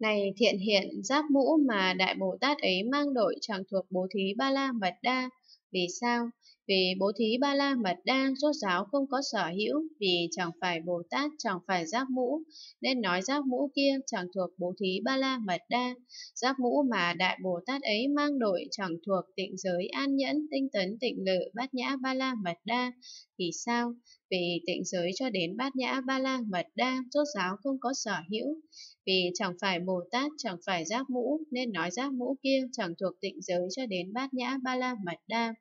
Này Thiện Hiện, giáp mũ mà Đại Bồ Tát ấy mang đội chẳng thuộc Bố Thí Ba La Mật Đa. Vì sao? Vì Bố Thí Ba La Mật Đa rốt ráo không có sở hữu, vì chẳng phải Bồ Tát, chẳng phải giáp mũ, nên nói giáp mũ kia chẳng thuộc Bố Thí Ba La Mật Đa. Giáp mũ mà Đại Bồ Tát ấy mang đội chẳng thuộc Tịnh Giới An Nhẫn, Tinh Tấn, Tịnh Lự, Bát Nhã Ba La Mật Đa. Vì sao? Vì Tịnh Giới cho đến Bát Nhã Ba La Mật Đa rốt ráo không có sở hữu, vì chẳng phải Bồ Tát, chẳng phải giác mũ, nên nói giác mũ kia chẳng thuộc Tịnh Giới cho đến Bát Nhã Ba La Mật Đa.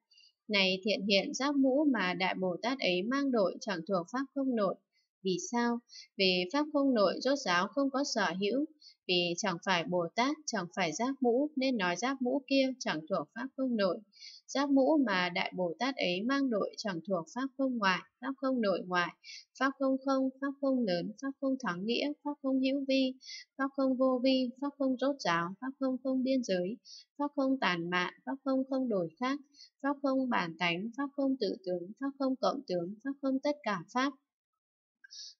Này Thiện Hiện, giác mũ mà Đại Bồ Tát ấy mang đội chẳng thuộc Pháp Không Nội. Vì sao? Vì Pháp Không Nội rốt ráo không có sở hữu, vì chẳng phải Bồ Tát, chẳng phải giác mũ, nên nói giác mũ kia chẳng thuộc Pháp Không Nội. Giác mũ mà Đại Bồ Tát ấy mang đội chẳng thuộc Pháp Không Ngoại, Pháp Không Nội Ngoại, Pháp Không Không, Pháp Không Lớn, Pháp Không Thắng Nghĩa, Pháp Không Hữu Vi, Pháp Không Vô Vi, Pháp Không Rốt Ráo, Pháp Không Không Biên Giới, Pháp Không Tàn Mạn, Pháp Không Không Đổi Khác, Pháp Không Bản Tánh, Pháp Không Tự Tướng, Pháp Không Cộng Tướng, Pháp Không Tất Cả Pháp.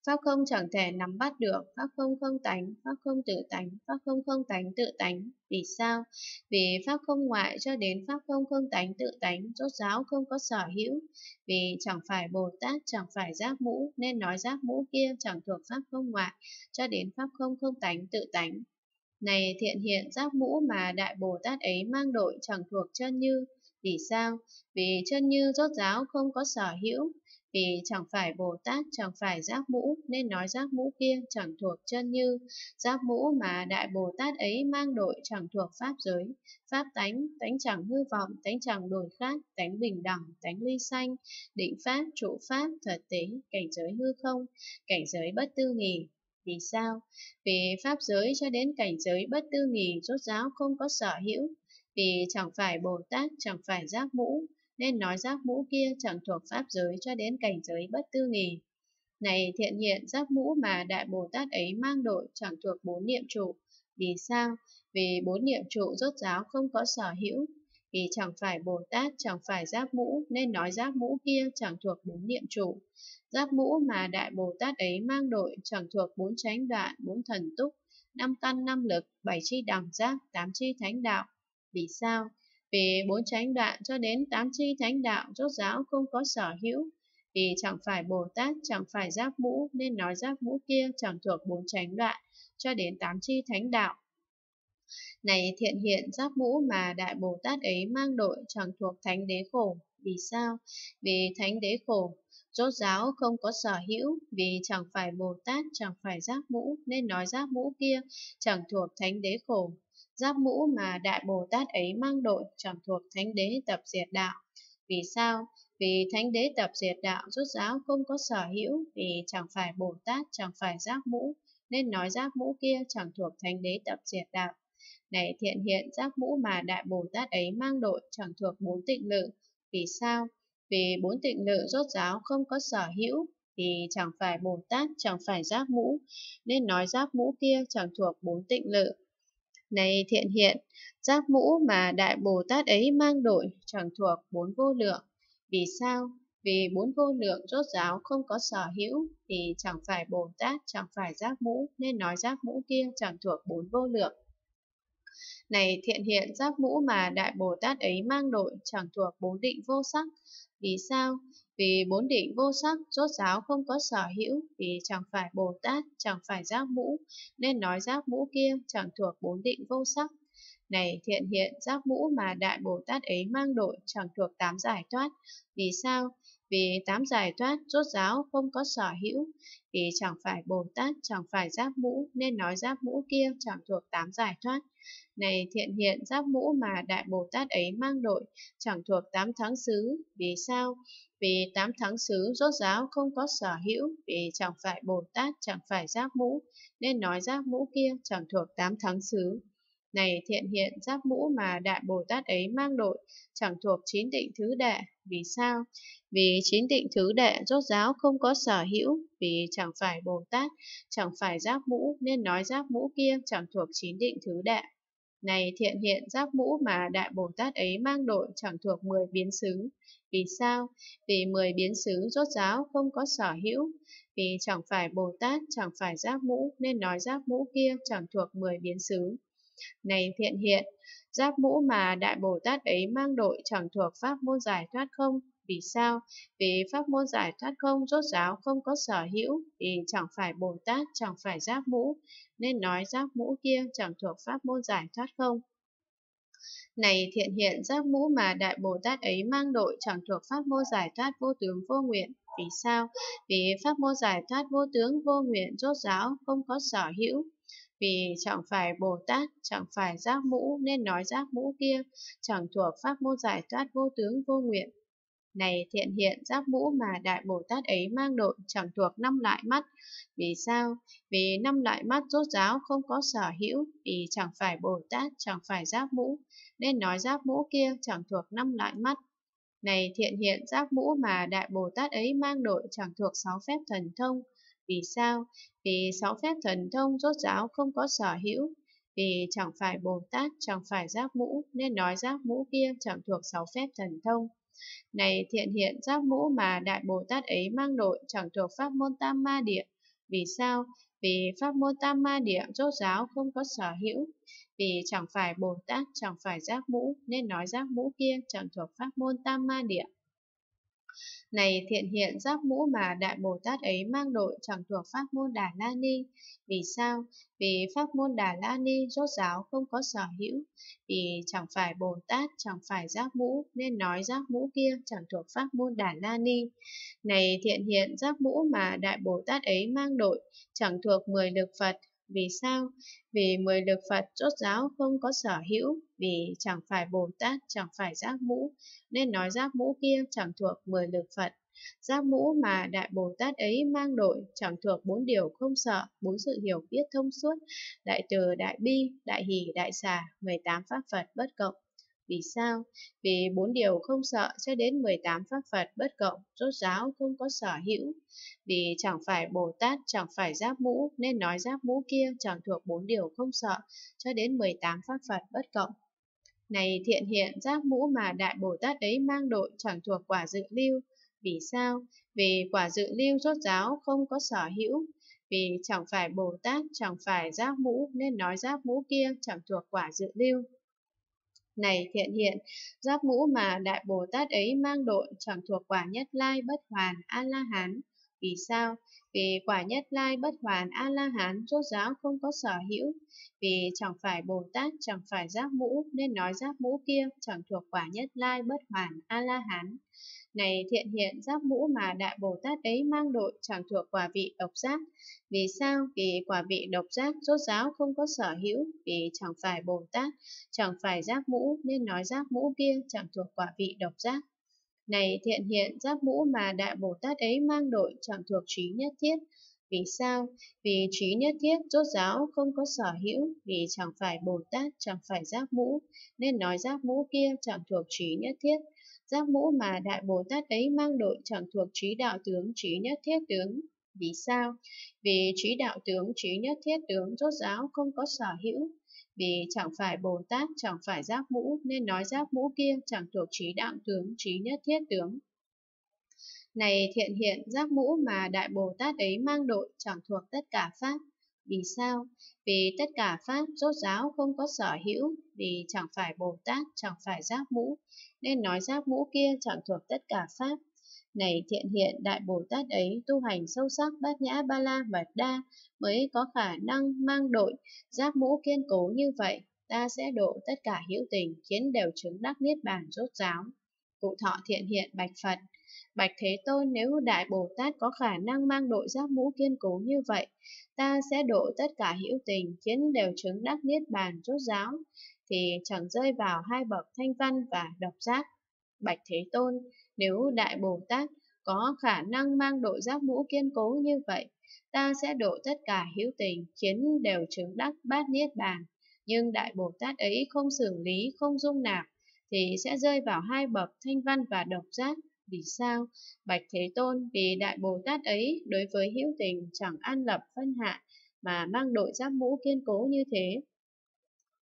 Pháp không chẳng thể nắm bắt được, Pháp không không tánh, Pháp không tự tánh, Pháp không không tánh tự tánh. Vì sao? Vì Pháp không ngoại cho đến Pháp không không tánh tự tánh rốt ráo không có sở hữu, vì chẳng phải Bồ Tát, chẳng phải giác mũ, nên nói giác mũ kia chẳng thuộc Pháp không ngoại cho đến Pháp không không tánh tự tánh. Này Thiện Hiện, giác mũ mà Đại Bồ Tát ấy mang đội chẳng thuộc Chân Như. Vì sao? Vì Chân Như rốt ráo không có sở hữu, vì chẳng phải Bồ Tát, chẳng phải giác mũ, nên nói giác mũ kia chẳng thuộc Chân Như. Giác mũ mà Đại Bồ Tát ấy mang đội chẳng thuộc Pháp Giới, Pháp Tánh, Tánh chẳng hư vọng, Tánh chẳng đổi khác, Tánh bình đẳng, Tánh ly sanh, Định Pháp, Trụ Pháp, Thật Tế, Cảnh Giới Hư Không, Cảnh Giới Bất Tư Nghì. Vì sao? Vì Pháp Giới cho đến Cảnh Giới Bất Tư Nghì rốt ráo không có sở hữu, vì chẳng phải Bồ Tát, chẳng phải giác mũ, nên nói giác mũ kia chẳng thuộc Pháp Giới cho đến Cảnh Giới Bất Tư Nghì. Này Thiện Hiện, giác mũ mà Đại Bồ Tát ấy mang đội chẳng thuộc Bốn Niệm Trụ. Vì sao? Vì Bốn Niệm Trụ rốt ráo không có sở hữu, vì chẳng phải Bồ Tát, chẳng phải giác mũ, nên nói giác mũ kia chẳng thuộc Bốn Niệm Trụ. Giác mũ mà Đại Bồ Tát ấy mang đội chẳng thuộc Bốn Chánh Đoạn, Bốn Thần Túc, Năm Căn Năm Lực, Bảy Chi Đẳng Giác, Tám Chi Thánh Đạo. Vì sao? Vì Bốn Chánh Đoạn cho đến Tám Chi Thánh Đạo rốt ráo không có sở hữu, vì chẳng phải Bồ Tát, chẳng phải giác mũ, nên nói giác mũ kia chẳng thuộc Bốn Chánh Đoạn cho đến Tám Chi Thánh Đạo. Này Thiện Hiện, giác mũ mà Đại Bồ Tát ấy mang đội chẳng thuộc Thánh Đế Khổ. Vì sao? Vì Thánh Đế Khổ rốt ráo không có sở hữu, vì chẳng phải Bồ Tát, chẳng phải giác mũ, nên nói giác mũ kia chẳng thuộc Thánh Đế Khổ. Giác mũ mà Đại Bồ Tát ấy mang đội chẳng thuộc Thánh Đế Tập Diệt Đạo. Vì sao? Vì Thánh Đế Tập Diệt Đạo rốt ráo không có sở hữu, vì chẳng phải Bồ Tát, chẳng phải giác mũ, nên nói giác mũ kia chẳng thuộc Thánh Đế Tập Diệt Đạo. Này Thiện Hiện, giác mũ mà Đại Bồ Tát ấy mang đội chẳng thuộc Bốn Tịnh Lự. Vì sao? Vì Bốn Tịnh Lự rốt ráo không có sở hữu, vì chẳng phải Bồ Tát, chẳng phải giác mũ, nên nói giác mũ kia chẳng thuộc Bốn Tịnh Lự. Này Thiện Hiện, giác mũ mà Đại Bồ Tát ấy mang đội chẳng thuộc Bốn Vô Lượng. Vì sao? Vì Bốn Vô Lượng rốt ráo không có sở hữu, thì chẳng phải Bồ Tát, chẳng phải giác mũ, nên nói giác mũ kia chẳng thuộc Bốn Vô Lượng. Này Thiện Hiện, giác mũ mà Đại Bồ Tát ấy mang đội chẳng thuộc Bốn Định Vô Sắc. Vì sao? Vì Bốn Định Vô Sắc rốt ráo không có sở hữu, vì chẳng phải Bồ Tát, chẳng phải giác mũ, nên nói giác mũ kia chẳng thuộc Bốn Định Vô Sắc. Này Thiện Hiện, giác mũ mà Đại Bồ Tát ấy mang đội chẳng thuộc Tám Giải Thoát. Vì sao? Vì Tám Giải Thoát rốt ráo không có sở hữu, vì chẳng phải Bồ Tát, chẳng phải giác mũ, nên nói giác mũ kia chẳng thuộc Tám Giải Thoát. Này Thiện Hiện, giác mũ mà Đại Bồ Tát ấy mang đội chẳng thuộc Tám Tháng Xứ. Vì sao? Vì Tám Tháng Xứ rốt ráo không có sở hữu, vì chẳng phải Bồ Tát, chẳng phải giác mũ, nên nói giác mũ kia chẳng thuộc Tám Tháng Xứ. Này Thiện Hiện, giác mũ mà Đại Bồ Tát ấy mang đội chẳng thuộc Chín Tịnh Thứ Đệ. Vì sao? Vì Chín Tịnh Thứ Đệ rốt ráo không có sở hữu, vì chẳng phải Bồ Tát, chẳng phải giác mũ, nên nói giác mũ kia chẳng thuộc Chín Định Thứ Đệ. Này Thiện Hiện, giác mũ mà Đại Bồ Tát ấy mang đội chẳng thuộc 10 biến xứ. Vì sao? Vì 10 biến xứ rốt ráo không có sở hữu, vì chẳng phải Bồ Tát, chẳng phải giác mũ, nên nói giác mũ kia chẳng thuộc 10 biến xứ. Này Thiện Hiện, giác mũ mà Đại Bồ Tát ấy mang đội chẳng thuộc pháp môn giải thoát không. Vì sao? Vì pháp môn giải thoát không rốt ráo không có sở hữu, thì chẳng phải Bồ Tát, chẳng phải giác mũ, nên nói giác mũ kia chẳng thuộc pháp môn giải thoát không. Này Thiện Hiện, giác mũ mà Đại Bồ Tát ấy mang đội chẳng thuộc pháp môn giải thoát vô tướng vô nguyện. Vì sao? Vì pháp môn giải thoát vô tướng vô nguyện rốt ráo không có sở hữu. Vì chẳng phải Bồ Tát, chẳng phải giác mũ, nên nói giác mũ kia chẳng thuộc pháp môn giải thoát vô tướng vô nguyện. Này Thiện Hiện, giác mũ mà Đại Bồ Tát ấy mang đội chẳng thuộc 5 loại mắt. Vì sao? Vì 5 loại mắt rốt ráo không có sở hữu, vì chẳng phải Bồ Tát, chẳng phải giác mũ, nên nói giác mũ kia chẳng thuộc 5 loại mắt. Này Thiện Hiện, giác mũ mà Đại Bồ Tát ấy mang đội chẳng thuộc 6 phép thần thông. Vì sao? Vì 6 phép thần thông rốt ráo không có sở hữu, vì chẳng phải Bồ Tát, chẳng phải giác mũ, nên nói giác mũ kia chẳng thuộc 6 phép thần thông. Này Thiện Hiện, giác mũ mà Đại Bồ Tát ấy mang đội chẳng thuộc pháp môn Tam Ma Địa. Vì sao? Vì pháp môn Tam Ma Địa rốt ráo không có sở hữu, vì chẳng phải Bồ Tát, chẳng phải giác mũ, nên nói giác mũ kia chẳng thuộc pháp môn Tam Ma Địa. Này Thiện Hiện, giác mũ mà Đại Bồ Tát ấy mang đội chẳng thuộc pháp môn Đà La Ni. Vì sao? Vì pháp môn Đà La Ni rốt ráo không có sở hữu, vì chẳng phải Bồ Tát, chẳng phải giác mũ, nên nói giác mũ kia chẳng thuộc pháp môn Đà La Ni. Này Thiện Hiện, giác mũ mà Đại Bồ Tát ấy mang đội chẳng thuộc 10 lực Phật. Vì sao? Vì 10 lực Phật rốt ráo không có sở hữu, vì chẳng phải Bồ Tát, chẳng phải giác mũ, nên nói giác mũ kia chẳng thuộc 10 lực Phật. Giác mũ mà Đại Bồ Tát ấy mang đội chẳng thuộc 4 điều không sợ, 4 sự hiểu biết thông suốt, đại từ, đại bi, đại hỷ, đại xả, 18 pháp Phật bất cộng. Vì sao? Vì 4 điều không sợ cho đến 18 pháp Phật bất cộng, rốt ráo không có sở hữu. Vì chẳng phải Bồ Tát, chẳng phải giác mũ, nên nói giác mũ kia chẳng thuộc 4 điều không sợ cho đến 18 pháp Phật bất cộng. Này Thiện Hiện, giác mũ mà Đại Bồ Tát ấy mang đội chẳng thuộc quả dự lưu. Vì sao? Vì quả dự lưu rốt ráo không có sở hữu, vì chẳng phải Bồ Tát, chẳng phải giác mũ, nên nói giác mũ kia chẳng thuộc quả dự lưu. Này Thiện Hiện, giác mũ mà Đại Bồ Tát ấy mang đội chẳng thuộc quả nhất lai bất hoàn A-la-hán. Vì sao? Vì quả nhất lai bất hoàn A-la-hán rốt ráo không có sở hữu, vì chẳng phải Bồ Tát, chẳng phải giác mũ, nên nói giác mũ kia chẳng thuộc quả nhất lai bất hoàn A-la-hán. Này Thiện Hiện, giác mũ mà Đại Bồ Tát ấy mang đội chẳng thuộc quả vị độc giác. Vì sao? Vì quả vị độc giác rốt ráo không có sở hữu, vì chẳng phải Bồ Tát, chẳng phải giác mũ, nên nói giác mũ kia chẳng thuộc quả vị độc giác. Này Thiện Hiện, giác mũ mà Đại Bồ Tát ấy mang đội chẳng thuộc trí nhất thiết. Vì sao? Vì trí nhất thiết rốt ráo không có sở hữu, vì chẳng phải Bồ Tát, chẳng phải giác mũ, nên nói giác mũ kia chẳng thuộc trí nhất thiết. Giác mũ mà Đại Bồ Tát ấy mang đội chẳng thuộc trí đạo tướng, trí nhất thiết tướng. Vì sao? Vì trí đạo tướng, trí nhất thiết tướng rốt ráo không có sở hữu, vì chẳng phải Bồ Tát, chẳng phải giác mũ, nên nói giác mũ kia chẳng thuộc trí đạo tướng, trí nhất thiết tướng. Này Thiện Hiện, giác mũ mà Đại Bồ Tát ấy mang đội chẳng thuộc tất cả pháp. Vì sao? Vì tất cả pháp rốt ráo không có sở hữu, vì chẳng phải Bồ Tát, chẳng phải giác mũ, nên nói giác mũ kia chẳng thuộc tất cả pháp. Này Thiện Hiện, Đại Bồ Tát ấy tu hành sâu sắc bát nhã ba la mật đa mới có khả năng mang đội giác mũ kiên cố như vậy. Ta sẽ độ tất cả hữu tình, khiến đều chứng đắc niết bàn rốt ráo. Cụ thọ Thiện Hiện bạch Phật. Bạch Thế Tôn, nếu Đại Bồ Tát có khả năng mang đội giác mũ kiên cố như vậy, ta sẽ độ tất cả hữu tình, khiến đều chứng đắc niết bàn rốt ráo, thì chẳng rơi vào hai bậc thanh văn và độc giác. Bạch Thế Tôn, nếu Đại Bồ Tát có khả năng mang đội giác mũ kiên cố như vậy, ta sẽ độ tất cả hữu tình, khiến đều chứng đắc bát niết bàn. Nhưng Đại Bồ Tát ấy không xử lý, không dung nạp, thì sẽ rơi vào hai bậc thanh văn và độc giác. Vì sao? Bạch Thế Tôn, vì Đại Bồ Tát ấy đối với hữu tình chẳng an lập phân hạ, mà mang đội giác mũ kiên cố như thế.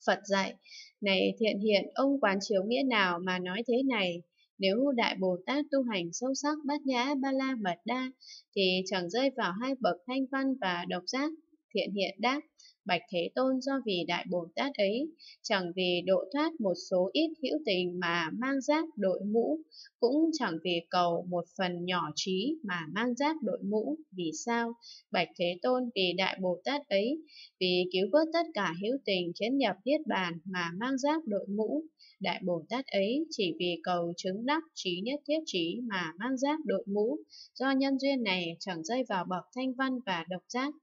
Phật dạy, này Thiện Hiện, ông quán chiếu nghĩa nào mà nói thế này? Nếu Đại Bồ Tát tu hành sâu sắc bát nhã ba la mật đa thì chẳng rơi vào hai bậc thanh văn và độc giác. Thiện Hiện đáp: Bạch Thế Tôn, do vì Đại Bồ Tát ấy chẳng vì độ thoát một số ít hữu tình mà mang giáp đội mũ, cũng chẳng vì cầu một phần nhỏ trí mà mang giáp đội mũ. Vì sao? Bạch Thế Tôn, vì Đại Bồ Tát ấy vì cứu vớt tất cả hữu tình khiến nhập Niết Bàn mà mang giáp đội mũ. Đại Bồ Tát ấy chỉ vì cầu chứng đắc trí nhất thiết trí mà mang giáp đội mũ. Do nhân duyên này chẳng rơi vào bậc thanh văn và độc giác.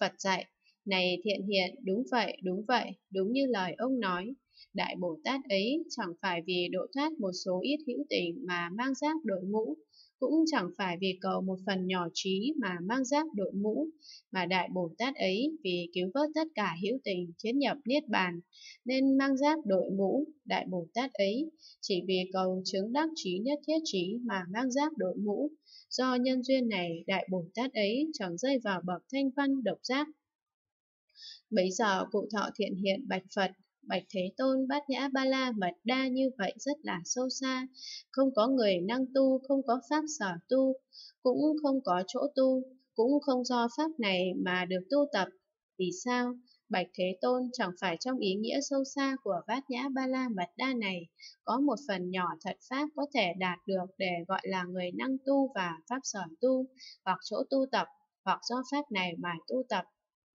Phật dạy: Này Thiện Hiện, đúng vậy, đúng như lời ông nói. Đại Bồ Tát ấy chẳng phải vì độ thoát một số ít hữu tình mà mang giáp đội mũ, cũng chẳng phải vì cầu một phần nhỏ trí mà mang giáp đội mũ, mà Đại Bồ Tát ấy vì cứu vớt tất cả hữu tình khiến nhập Niết Bàn, nên mang giáp đội mũ. Đại Bồ Tát ấy chỉ vì cầu chứng đắc trí nhất thiết trí mà mang giáp đội mũ. Do nhân duyên này, Đại Bồ Tát ấy chẳng rơi vào bậc thanh văn độc giác. Bấy giờ cụ thọ Thiện Hiện bạch Phật: Bạch Thế Tôn, bát nhã ba la mật đa như vậy rất là sâu xa, không có người năng tu, không có pháp sở tu, cũng không có chỗ tu, cũng không do pháp này mà được tu tập. Vì sao? Bạch Thế Tôn, chẳng phải trong ý nghĩa sâu xa của bát nhã ba la mật đa này có một phần nhỏ thật pháp có thể đạt được để gọi là người năng tu và pháp sở tu, hoặc chỗ tu tập, hoặc do pháp này mà tu tập.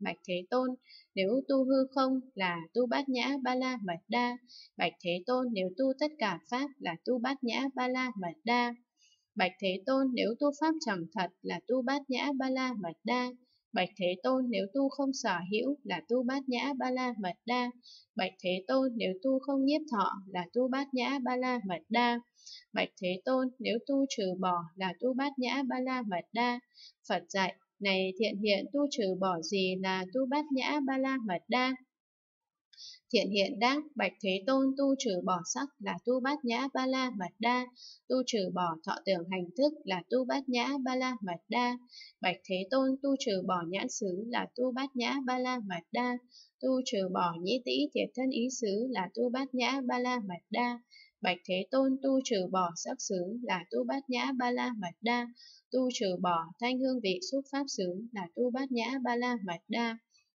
Bạch Thế Tôn, nếu tu hư không là tu bát nhã ba la mật đa. Bạch Thế Tôn, nếu tu tất cả pháp là tu bát nhã ba la mật đa. Bạch Thế Tôn, nếu tu pháp chẳng thật là tu bát nhã ba la mật đa. Bạch Thế Tôn, nếu tu không sở hữu là tu bát nhã ba la mật đa. Bạch Thế Tôn, nếu tu không nhiếp thọ là tu bát nhã ba la mật đa. Bạch Thế Tôn, nếu tu trừ bỏ là tu bát nhã ba la mật đa. Phật dạy: Này Thiện Hiện, tu trừ bỏ gì là tu bát nhã ba la mật đa? Thiện Hiện đáp: Bạch Thế Tôn, tu trừ bỏ sắc là tu bát nhã ba la mật đa, tu trừ bỏ thọ tưởng hành thức là tu bát nhã ba la mật đa. Bạch Thế Tôn, tu trừ bỏ nhãn xứ là tu bát nhã ba la mật đa, tu trừ bỏ nhĩ tĩ thiệt thân ý xứ là tu bát nhã ba la mật đa. Bạch Thế Tôn, tu trừ bỏ sắc xứ là tu bát nhã ba la mật đa, tu trừ bỏ thanh hương vị xúc pháp xứ là tu bát nhã ba la mật đa.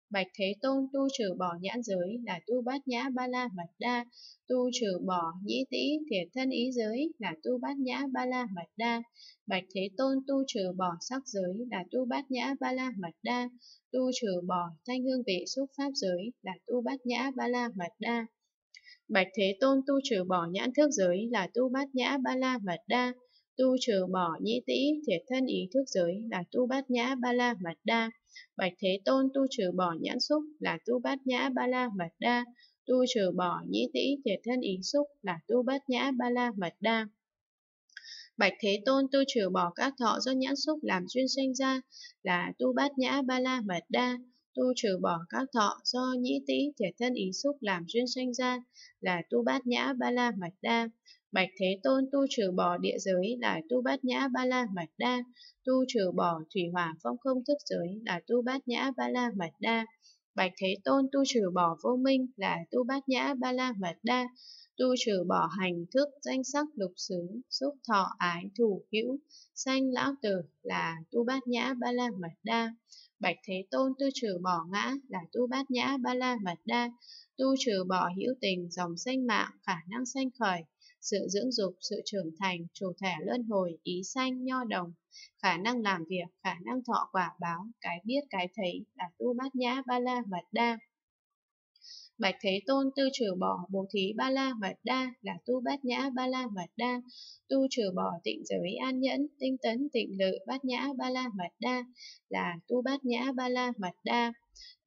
Bạch Thế Tôn, tu trừ bỏ nhãn giới là tu bát nhã ba la mật đa, tu trừ bỏ nhĩ tĩ thiệt thân ý giới là tu bát nhã ba la mật đa. Bạch Thế Tôn, tu trừ bỏ sắc giới là tu bát nhã ba la mật đa, tu trừ bỏ thanh hương vị xúc pháp giới là tu bát nhã ba la mật đa. Bạch Thế Tôn, tu trừ bỏ nhãn thức giới là tu bát nhã ba la mật đa, tu trừ bỏ nhĩ tĩ thiệt thân ý thức giới là tu bát nhã ba la mật đa. Bạch Thế Tôn, tu trừ bỏ nhãn xúc là tu bát nhã ba la mật đa, tu trừ bỏ nhĩ tĩ thiệt thân ý xúc là tu bát nhã ba la mật đa. Bạch Thế Tôn, tu trừ bỏ các thọ do nhãn xúc làm duyên sinh ra là tu bát nhã ba la mật đa, tu trừ bỏ các thọ do nhĩ tĩ thiệt thân ý xúc làm duyên sinh ra là tu bát nhã ba la mật đa. Bạch Thế Tôn, tu trừ bỏ địa giới là tu bát nhã ba la mật đa, tu trừ bỏ thủy hỏa phong không thức giới là tu bát nhã ba la mật đa. Bạch Thế Tôn, tu trừ bỏ vô minh là tu bát nhã ba la mật đa, tu trừ bỏ hành thức danh sắc lục xứ xúc thọ ái thủ hữu sanh lão tử là tu bát nhã ba la mật đa. Bạch Thế Tôn, tu trừ bỏ ngã là tu bát nhã ba la mật đa, tu trừ bỏ hữu tình dòng sanh mạng khả năng sanh khởi, sự dưỡng dục, sự trưởng thành, chủ thể luân hồi, ý sanh, nho đồng, khả năng làm việc, khả năng thọ quả báo, cái biết, cái thấy là tu bát nhã ba la mật đa. Bạch Thế Tôn, tu trừ bỏ bố thí ba la mật đa là tu bát nhã ba la mật đa, tu trừ bỏ tịnh giới an nhẫn, tinh tấn, tịnh lự bát nhã ba la mật đa là tu bát nhã ba la mật đa.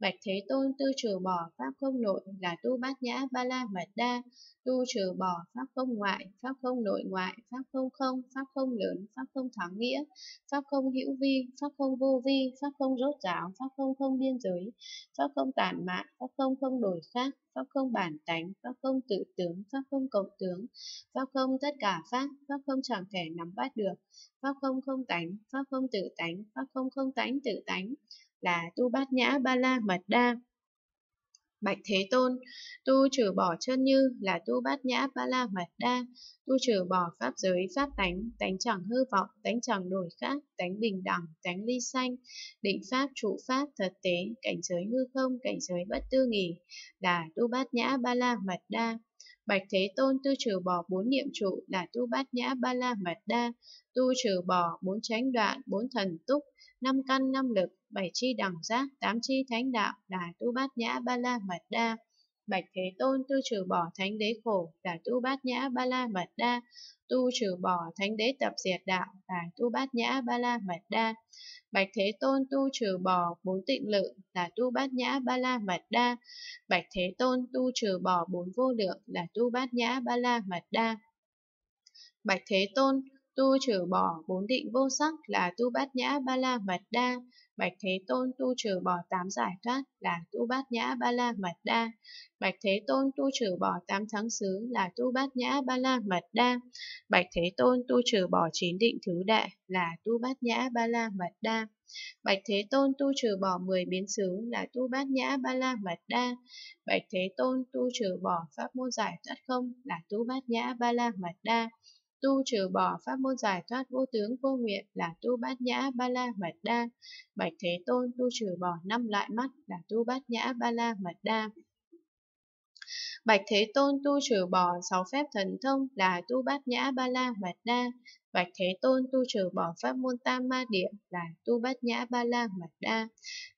Bạch Thế Tôn, tu trừ bỏ pháp không nội là tu bát nhã ba la mật đa, tu trừ bỏ pháp không ngoại, pháp không nội ngoại, pháp không không, pháp không lớn, pháp không thắng nghĩa, pháp không hữu vi, pháp không vô vi, pháp không rốt ráo, pháp không không biên giới, pháp không tản mạn, pháp không không đổi khác, pháp không bản tánh, pháp không tự tướng, pháp không cộng tướng, pháp không tất cả pháp, pháp không chẳng thể nắm bắt được, pháp không không tánh, pháp không tự tánh, pháp không không tánh tự tánh là tu bát nhã ba la mật đa. Bạch Thế Tôn, tu trừ bỏ chân như là tu bát nhã ba la mật đa, tu trừ bỏ pháp giới, pháp tánh, tánh chẳng hư vọng, tánh chẳng đổi khác, tánh bình đẳng, tánh ly sanh, định pháp, trụ pháp, thật tế, cảnh giới hư không, cảnh giới bất tư nghỉ, là tu bát nhã ba la mật đa. Bạch Thế Tôn, tu trừ bỏ 4 niệm trụ là tu bát nhã ba la mật đa, tu trừ bỏ 4 chánh đoạn, 4 thần túc, 5 căn 5 lực, 7 chi đẳng giác, 8 chi thánh đạo là tu bát nhã ba la mật đa. Bạch Thế Tôn, tu trừ bỏ thánh đế khổ là tu bát nhã ba la mật đa, tu trừ bỏ thánh đế tập diệt đạo là tu bát nhã ba la mật đa. Bạch Thế Tôn, tu trừ bỏ 4 tịnh lự là tu bát nhã ba la mật đa. Bạch Thế Tôn, tu trừ bỏ 4 vô lượng là tu bát nhã ba la mật đa. Bạch Thế Tôn, tu trừ bỏ 4 định vô sắc là tu bát nhã ba la mật đa. Bạch Thế Tôn, tu trừ bỏ 8 giải thoát là tu bát nhã ba la mật đa. Bạch Thế Tôn, tu trừ bỏ 8 thắng xứ là tu bát nhã ba la mật đa. Bạch Thế Tôn, tu trừ bỏ 9 định thứ đại là tu bát nhã ba la mật đa. Bạch Thế Tôn, tu trừ bỏ 10 biến xứ là tu bát nhã ba la mật đa. Bạch Thế Tôn, tu trừ bỏ pháp môn giải thoát không là tu bát nhã ba la mật đa. Tu trừ bỏ pháp môn giải thoát vô tướng vô nguyện là tu bát nhã ba la mật đa. Bạch Thế Tôn, tu trừ bỏ 5 loại mắt là tu bát nhã ba la mật đa. Bạch Thế Tôn, tu trừ bỏ 6 phép thần thông là tu bát nhã ba la mật đa. Bạch Thế Tôn, tu trừ bỏ pháp môn tam ma địa là tu bát nhã ba la mật đa.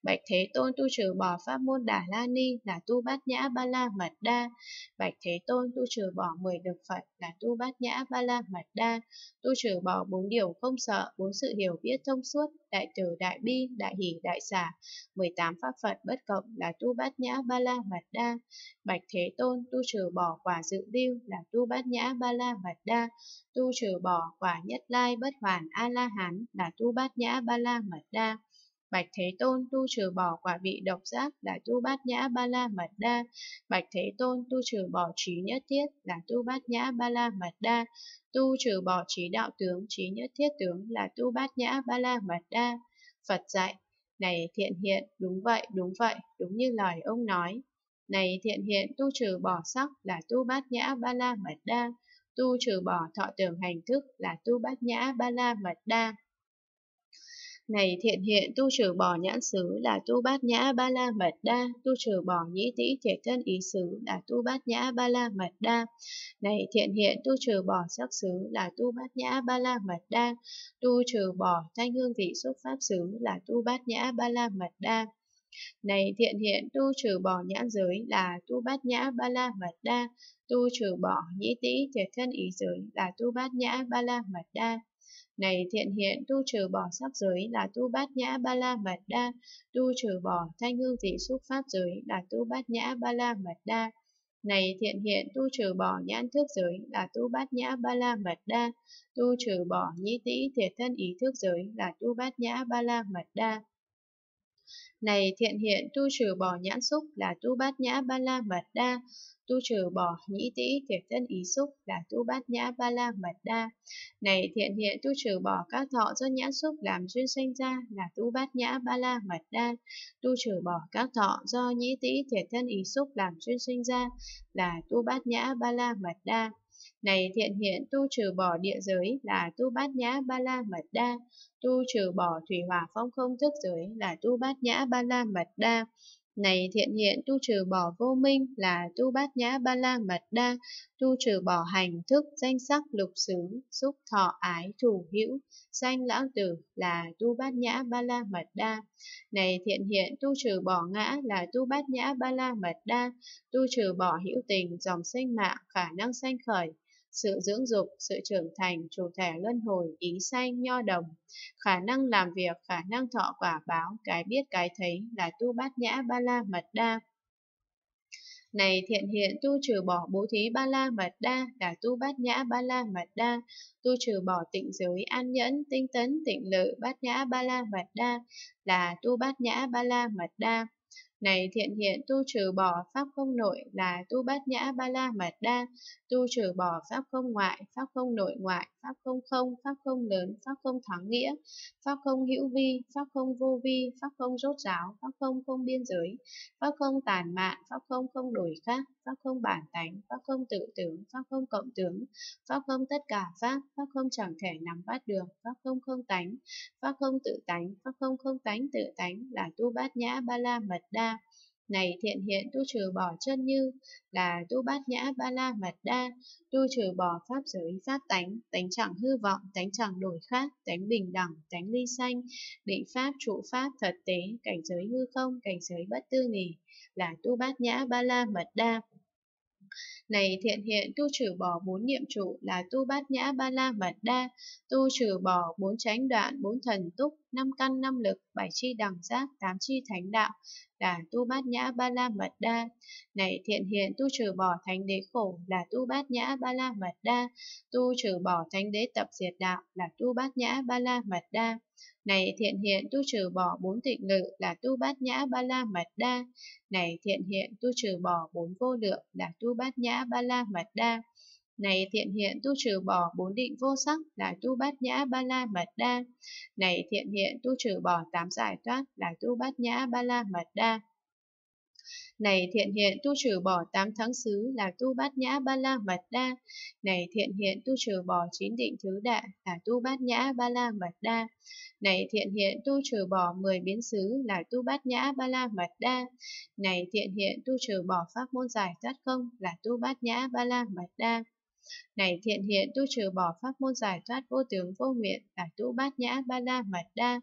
Bạch Thế Tôn, tu trừ bỏ pháp môn đà la ni là tu bát nhã ba la mật đa. Bạch Thế Tôn, tu trừ bỏ 10 được Phật là tu bát nhã ba la mật đa. Tu trừ bỏ 4 điều không sợ, 4 sự hiểu biết thông suốt, đại từ đại bi, đại hỷ đại xả, 18 pháp Phật bất cộng là tu bát nhã ba la mật đa. Bạch Thế Tôn, tu trừ bỏ quả dự lưu là tu bát nhã ba la mật đa. Tu trừ bỏ quả nhất lai bất hoàn a la hán là tu bát nhã ba la mật đa. Bạch Thế Tôn, tu trừ bỏ quả vị độc giác là tu bát nhã ba la mật đa. Bạch Thế Tôn, tu trừ bỏ trí nhất thiết là tu bát nhã ba la mật đa. Tu trừ bỏ trí đạo tướng, trí nhất thiết tướng là tu bát nhã ba la mật đa. Phật dạy, này Thiện Hiện, đúng vậy, đúng như lời ông nói. Này Thiện Hiện, tu trừ bỏ sắc là tu bát nhã ba la mật đa. Tu trừ bỏ thọ tưởng hành thức là tu bát nhã ba la mật đa. Này Thiện Hiện, tu trừ bỏ nhãn xứ là tu bát nhã ba la mật đa. Tu trừ bỏ nhĩ tĩ thiệt thân ý xứ là tu bát nhã ba la mật đa. Này Thiện Hiện, tu trừ bỏ sắc xứ là tu bát nhã ba la mật đa. Tu trừ bỏ thanh hương vị xúc pháp xứ là tu bát nhã ba la mật đa. Này Thiện Hiện, tu trừ bỏ nhãn giới là tu bát nhã ba la mật đa. Tu trừ bỏ nhĩ tĩ thiệt thân ý giới là tu bát nhã ba la mật đa. Này Thiện Hiện, tu trừ bỏ sắc giới là tu bát nhã ba la mật đa. Tu trừ bỏ thanh hương dị xúc pháp giới là tu bát nhã ba la mật đa. Này Thiện Hiện, tu trừ bỏ nhãn thức giới là tu bát nhã ba la mật đa. Tu trừ bỏ nhĩ tĩ thiệt thân ý thức giới là tu bát nhã ba la mật đa. Này Thiện Hiện, tu trừ bỏ nhãn xúc là tu bát nhã ba la mật đa. Tu trừ bỏ nhĩ tĩ thiệt thân ý xúc là tu bát nhã ba la mật đa. Này Thiện Hiện, tu trừ bỏ các thọ do nhãn xúc làm duyên sanh ra là tu bát nhã ba la mật đa. Tu trừ bỏ các thọ do nhĩ tĩ thiệt thân ý xúc làm duyên sanh ra là tu bát nhã ba la mật đa. Này Thiện Hiện, tu trừ bỏ địa giới là tu bát nhã ba la mật đa. Tu trừ bỏ thủy hỏa phong không thức giới là tu bát nhã ba la mật đa. Này Thiện Hiện, tu trừ bỏ vô minh là tu bát nhã ba la mật đa. Tu trừ bỏ hành thức danh sắc lục xứ xúc thọ ái thủ hữu sanh lãng tử là tu bát nhã ba la mật đa. Này Thiện Hiện, tu trừ bỏ ngã là tu bát nhã ba la mật đa. Tu trừ bỏ hữu tình dòng sinh mạng khả năng sanh khởi, sự dưỡng dục, sự trưởng thành, chủ thể luân hồi, ý sanh, nho đồng, khả năng làm việc, khả năng thọ quả báo, cái biết cái thấy là tu bát nhã ba la mật đa. Này Thiện Hiện, tu trừ bỏ bố thí ba la mật đa là tu bát nhã ba la mật đa. Tu trừ bỏ tịnh giới an nhẫn, tinh tấn, tịnh lự bát nhã ba la mật đa là tu bát nhã ba la mật đa. Này thiện hiện, tu trừ bỏ pháp không nội là tu bát nhã ba la mật đa, tu trừ bỏ pháp không ngoại, pháp không nội ngoại, pháp không không, pháp không lớn, pháp không thắng nghĩa, pháp không hữu vi, pháp không vô vi, pháp không rốt ráo, pháp không không biên giới, pháp không tàn mạn, pháp không không đổi khác, pháp không bản tánh, pháp không tự tướng, pháp không cộng tướng, pháp không tất cả pháp, pháp không chẳng thể nắm bắt được, pháp không không tánh, pháp không tự tánh, pháp không không tánh tự tánh là tu bát nhã ba la mật đa. Này thiện hiện, tu trừ bỏ chân như là tu bát nhã ba la mật đa, tu trừ bỏ pháp giới pháp tánh, tánh chẳng hư vọng, tánh chẳng đổi khác, tánh bình đẳng, tánh ly sanh, định pháp, trụ pháp, thật tế, cảnh giới hư không, cảnh giới bất tư nghỉ là tu bát nhã ba la mật đa. Này thiện hiện, tu trừ bỏ bốn niệm trụ là tu bát nhã ba la mật đa, tu trừ bỏ bốn chánh đoạn, bốn thần túc, năm căn năm lực, bảy chi đẳng giác, tám chi thánh đạo là tu bát nhã ba la mật đa. Này thiện hiện, tu trừ bỏ thánh đế khổ là tu bát nhã ba la mật đa, tu trừ bỏ thánh đế tập diệt đạo là tu bát nhã ba la mật đa. Này thiện hiện, tu trừ bỏ bốn tịnh lự là tu bát nhã ba la mật đa. Này thiện hiện, tu trừ bỏ bốn vô lượng là tu bát nhã ba la mật đa. Này thiện hiện, tu trừ bỏ bốn định vô sắc là tu bát nhã ba la mật đa. Này thiện hiện, tu trừ bỏ tám giải thoát là tu bát nhã ba la mật đa. Này thiện hiện, tu trừ bỏ tám thắng xứ là tu bát nhã ba la mật đa. Này thiện hiện, tu trừ bỏ chín định thứ đại là tu bát nhã ba la mật đa. Này thiện hiện, tu trừ bỏ 10 biến xứ là tu bát nhã ba la mật đa. Này thiện hiện, tu trừ bỏ pháp môn giải thoát không là tu bát nhã ba la mật đa. Này thiện hiện, tu trừ bỏ pháp môn giải thoát vô tướng vô nguyện là tu bát nhã ba la mật đa.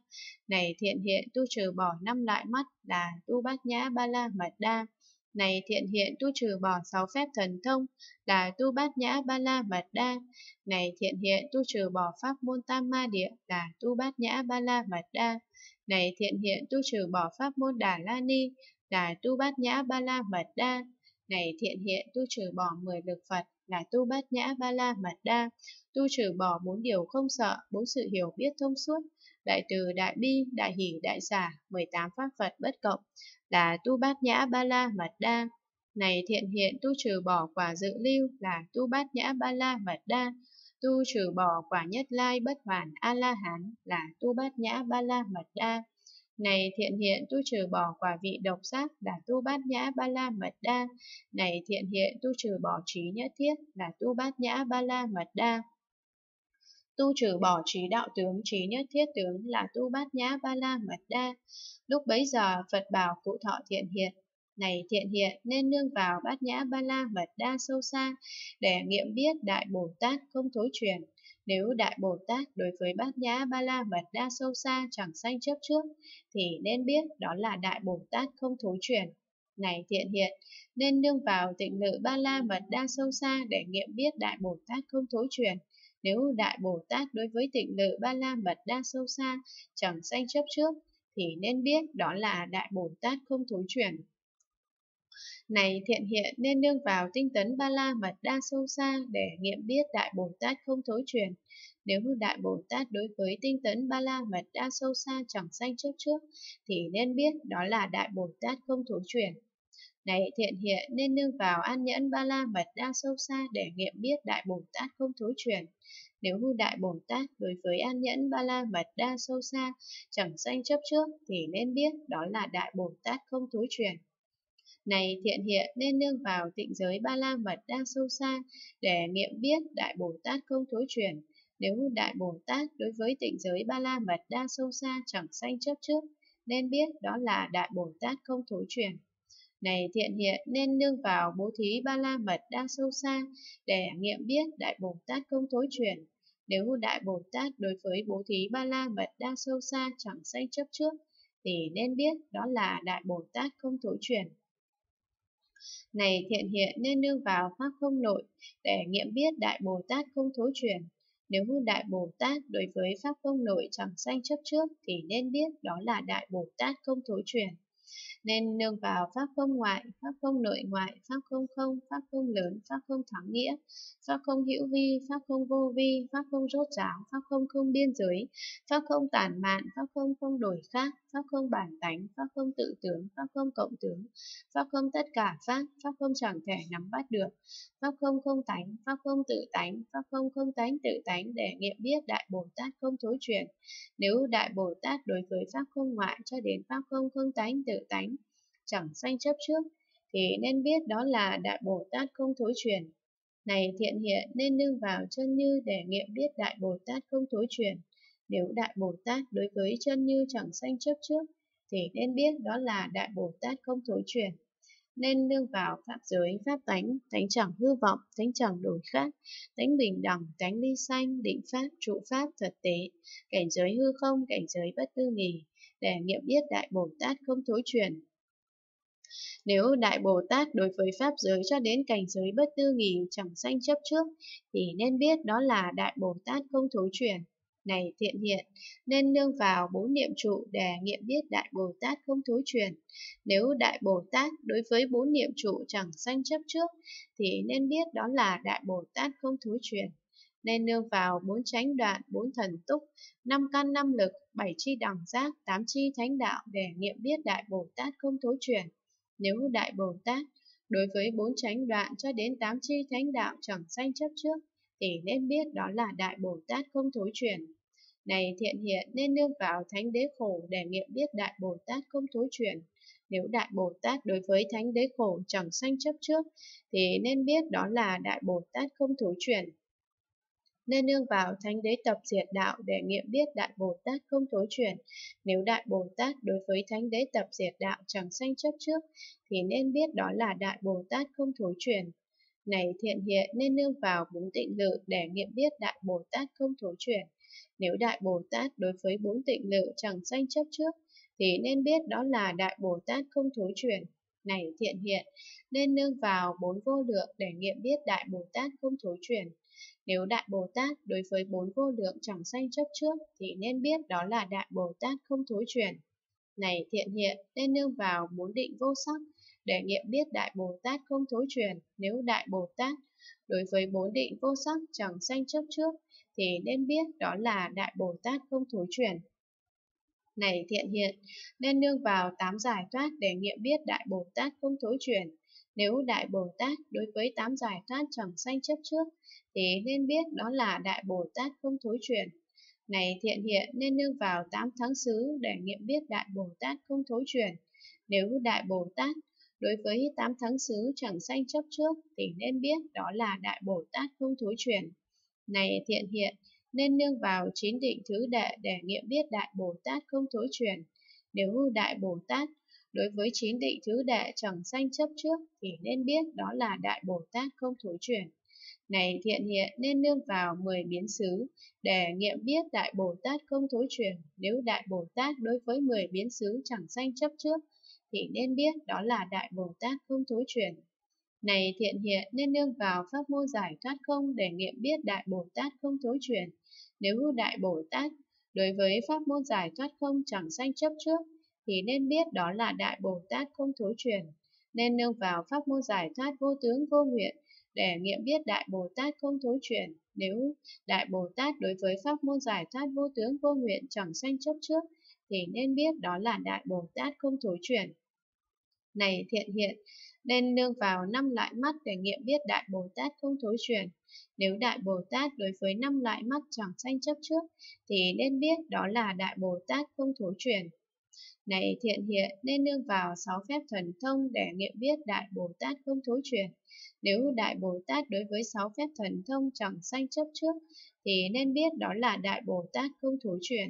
Này thiện hiện, tu trừ bỏ năm loại mắt là tu bát nhã ba la mật đa. Này thiện hiện, tu trừ bỏ 6 phép thần thông là tu bát nhã ba la mật đa. Này thiện hiện, tu trừ bỏ pháp môn tam ma địa là tu bát nhã ba la mật đa. Này thiện hiện, tu trừ bỏ pháp môn đà la ni là tu bát nhã ba la mật đa. Này thiện hiện, tu trừ bỏ 10 lực Phật là tu bát nhã ba la mật đa, tu trừ bỏ 4 điều không sợ, 4 sự hiểu biết thông suốt, đại từ, đại bi, đại hỷ, đại xả, 18 pháp Phật bất cộng là tu bát nhã ba la mật đa. Này thiện hiện, tu trừ bỏ quả dự lưu là tu bát nhã ba la mật đa, tu trừ bỏ quả nhất lai bất hoàn a la hán là tu bát nhã ba la mật đa. Này thiện hiện, tu trừ bỏ quả vị độc giác là tu bát nhã ba la mật đa. Này thiện hiện, tu trừ bỏ trí nhất thiết là tu bát nhã ba la mật đa. Tu trừ bỏ trí đạo tướng, trí nhất thiết tướng là tu bát nhã ba la mật đa. Lúc bấy giờ Phật bảo cụ thọ thiện hiện: Này thiện hiện, nên nương vào bát nhã ba la mật đa sâu xa để nghiệm biết Đại Bồ Tát không thối chuyển. Nếu Đại Bồ Tát đối với bát nhã ba la mật đa sâu xa chẳng sanh chấp trước, thì nên biết đó là Đại Bồ Tát không thối chuyển. Này thiện hiện, nên nương vào tịnh lự ba la mật đa sâu xa để nghiệm biết Đại Bồ Tát không thối chuyển. Nếu Đại Bồ Tát đối với tịnh lự ba la mật đa sâu xa chẳng sanh chấp trước, thì nên biết đó là Đại Bồ Tát không thối chuyển. Này thiện hiện, nên nương vào tinh tấn ba la mật đa sâu xa để nghiệm biết Đại Bồ Tát không thối chuyển. Nếu Đại Bồ Tát đối với tinh tấn ba la mật đa sâu xa chẳng sanh chấp trước, thì nên biết đó là Đại Bồ Tát không thối chuyển. Này thiện hiện, nên nương vào an nhẫn ba la mật đa sâu xa để nghiệm biết Đại Bồ Tát không thối chuyển. Nếu Đại Bồ Tát đối với an nhẫn ba la mật đa sâu xa chẳng sanh chấp trước, thì nên biết đó là Đại Bồ Tát không thối chuyển. Này thiện hiện, nên nương vào tịnh giới ba la mật đa sâu xa để nghiệm biết Đại Bồ Tát không thối chuyển. Nếu Đại Bồ Tát đối với tịnh giới ba la mật đa sâu xa chẳng sanh chấp trước, nên biết đó là Đại Bồ Tát không thối chuyển. Này thiện hiện, nên nương vào bố thí ba la mật đa sâu xa để nghiệm biết Đại Bồ Tát không thối chuyển. Nếu Đại Bồ Tát đối với bố thí ba la mật đa sâu xa chẳng sanh chấp trước, thì nên biết đó là Đại Bồ Tát không thối chuyển. Này thiện hiện, nên nương vào pháp không nội để nghiệm biết Đại Bồ Tát không thối chuyển. Nếu Đại Bồ Tát đối với pháp không nội chẳng sanh chấp trước, thì nên biết đó là Đại Bồ Tát không thối chuyển. nên nương vào pháp không ngoại, pháp không nội ngoại, pháp không không, pháp không lớn, pháp không thắng nghĩa, pháp không hữu vi, pháp không vô vi, pháp không rốt ráo, pháp không không biên giới, pháp không tản mạn, pháp không không đổi khác, pháp không bản tánh, pháp không tự tướng, pháp không cộng tướng, pháp không tất cả pháp, pháp không chẳng thể nắm bắt được, pháp không không tánh, pháp không tự tánh, pháp không không tánh tự tánh, để nghiệm biết Đại Bồ Tát không thối chuyển. Nếu Đại Bồ Tát đối với pháp không ngoại cho đến pháp không không tánh tự tánh chẳng sanh chấp trước, thì nên biết đó là Đại Bồ Tát không thối chuyển. Này thiện hiện, nên nương vào chân như để nghiệm biết Đại Bồ Tát không thối chuyển. Nếu Đại Bồ Tát đối với chân như chẳng sanh chấp trước, thì nên biết đó là Đại Bồ Tát không thối chuyển. Nên nương vào pháp giới, pháp tánh, tánh chẳng hư vọng, tánh chẳng đổi khác, tánh bình đẳng, tánh ly sanh, định pháp, trụ pháp, thật tế, cảnh giới hư không, cảnh giới bất tư nghì, để nghiệm biết Đại Bồ Tát không thối chuyển. Nếu Đại Bồ Tát đối với pháp giới cho đến cảnh giới bất tư nghì chẳng sanh chấp trước, thì nên biết đó là Đại Bồ Tát không thối chuyển. Này thiện hiện, nên nương vào bốn niệm trụ để nghiệm biết Đại Bồ Tát không thối chuyển. Nếu Đại Bồ Tát đối với bốn niệm trụ chẳng sanh chấp trước, thì nên biết đó là Đại Bồ Tát không thối chuyển. Nên nương vào bốn chánh đoạn, bốn thần túc, năm căn năm lực, bảy chi đẳng giác, tám chi thánh đạo để nghiệm biết Đại Bồ Tát không thối chuyển. Nếu Đại Bồ Tát đối với bốn chánh đoạn cho đến tám chi thánh đạo chẳng sanh chấp trước, thì nên biết đó là Đại Bồ Tát không thối chuyển. Này thiện hiện, nên nương vào thánh đế khổ để nghiệm biết Đại Bồ Tát không thối chuyển. Nếu Đại Bồ Tát đối với thánh đế khổ chẳng sanh chấp trước, thì nên biết đó là Đại Bồ Tát không thối chuyển. Nên nương vào thánh đế tập diệt đạo để nghiệm biết Đại Bồ Tát không thối chuyển. Nếu Đại Bồ Tát đối với thánh đế tập diệt đạo chẳng sanh chấp trước, thì nên biết đó là Đại Bồ Tát không thối chuyển. Này thiện hiện, nên nương vào bốn tịnh lự để nghiệm biết Đại Bồ Tát không thối chuyển. Nếu Đại Bồ Tát đối với bốn tịnh lự chẳng sanh chấp trước, thì nên biết đó là Đại Bồ Tát không thối chuyển. Này thiện hiện, nên nương vào bốn vô lượng để nghiệm biết Đại Bồ Tát không thối chuyển. Nếu Đại Bồ Tát đối với bốn vô lượng chẳng sanh chấp trước, thì nên biết đó là Đại Bồ Tát không thối chuyển. Này thiện hiện, nên nương vào bốn định vô sắc để nghiệm biết Đại Bồ Tát không thối chuyển. Nếu Đại Bồ Tát đối với bốn định vô sắc chẳng sanh chấp trước, thì nên biết đó là Đại Bồ Tát không thối chuyển. Này thiện hiện, nên nương vào tám giải thoát để nghiệm biết Đại Bồ Tát không thối chuyển. Nếu Đại Bồ Tát đối với tám giải thoát chẳng sanh chấp trước, thì nên biết đó là Đại Bồ Tát không thối chuyển. Này thiện hiện, nên nương vào tám thắng xứ để nghiệm biết Đại Bồ Tát không thối chuyển. Nếu Đại Bồ Tát đối với tám thắng xứ chẳng sanh chấp trước, thì nên biết đó là Đại Bồ Tát không thối chuyển. Này thiện hiện, nên nương vào chín định thứ đệ để nghiệm biết Đại Bồ Tát không thối chuyển. Nếu Đại Bồ Tát đối với chín định thứ đệ chẳng sanh chấp trước, thì nên biết đó là Đại Bồ Tát không thối chuyển. Này thiện hiện, nên nương vào 10 biến xứ để nghiệm biết Đại Bồ Tát không thối chuyển. Nếu Đại Bồ Tát đối với 10 biến xứ chẳng sanh chấp trước, thì nên biết đó là Đại Bồ Tát không thối chuyển. Này thiện hiện, nên nương vào pháp môn giải thoát không để nghiệm biết Đại Bồ Tát không thối chuyển. Nếu Đại Bồ Tát đối với pháp môn giải thoát không chẳng sanh chấp trước, thì nên biết đó là Đại Bồ Tát không thối chuyển. Nên nương vào pháp môn giải thoát vô tướng vô nguyện để nghiệm biết Đại Bồ Tát không thối chuyển. Nếu Đại Bồ Tát đối với pháp môn giải thoát vô tướng vô nguyện chẳng sanh chấp trước, thì nên biết đó là Đại Bồ Tát không thối chuyển. Này thiện hiện, nên nương vào năm loại mắt để nghiệm biết Đại Bồ Tát không thối chuyển. Nếu Đại Bồ Tát đối với năm loại mắt chẳng sanh chấp trước, thì nên biết đó là Đại Bồ Tát không thối chuyển. Này thiện hiện, nên nương vào sáu phép thần thông để nghiệm biết Đại Bồ Tát không thối chuyển. Nếu Đại Bồ Tát đối với sáu phép thần thông chẳng sanh chấp trước, thì nên biết đó là Đại Bồ Tát không thối chuyển.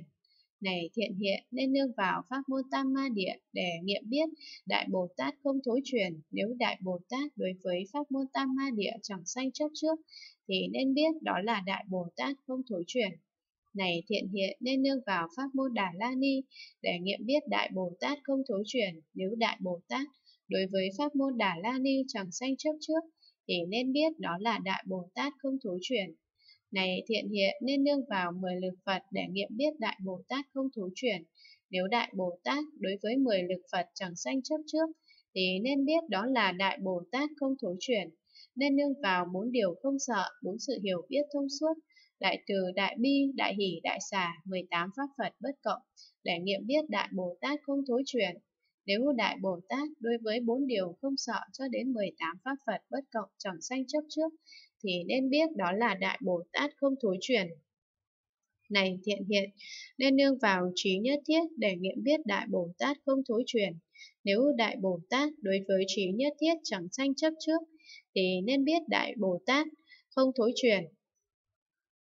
Này thiện hiện, nên nương vào pháp môn tam ma địa để nghiệm biết Đại Bồ Tát không thối chuyển. Nếu Đại Bồ Tát đối với pháp môn tam ma địa chẳng sanh chấp trước, thì nên biết đó là Đại Bồ Tát không thối chuyển. Này thiện hiện, nên nương vào pháp môn Đà La Ni để nghiệm biết Đại Bồ Tát không thối chuyển. Nếu Đại Bồ Tát đối với pháp môn Đà La Ni chẳng sanh chấp trước, thì nên biết đó là Đại Bồ Tát không thối chuyển. Này thiện hiện, nên nương vào 10 lực Phật để nghiệm biết Đại Bồ Tát không thối chuyển. Nếu Đại Bồ Tát đối với 10 lực Phật chẳng sanh chấp trước, thì nên biết đó là Đại Bồ Tát không thối chuyển, nên nương vào 4 điều không sợ, 4 sự hiểu biết thông suốt, Đại Từ, Đại Bi, Đại Hỷ, Đại Xả, 18 Pháp Phật bất cộng, để nghiệm biết Đại Bồ Tát không thối chuyển. Nếu Đại Bồ Tát đối với 4 điều không sợ cho đến 18 Pháp Phật bất cộng chẳng sanh chấp trước, thì nên biết đó là Đại Bồ Tát không thối chuyển. Này Thiện Hiện, nên nương vào trí nhất thiết để nghiệm biết Đại Bồ Tát không thối chuyển. Nếu Đại Bồ Tát đối với trí nhất thiết chẳng sanh chấp trước, thì nên biết Đại Bồ Tát không thối chuyển.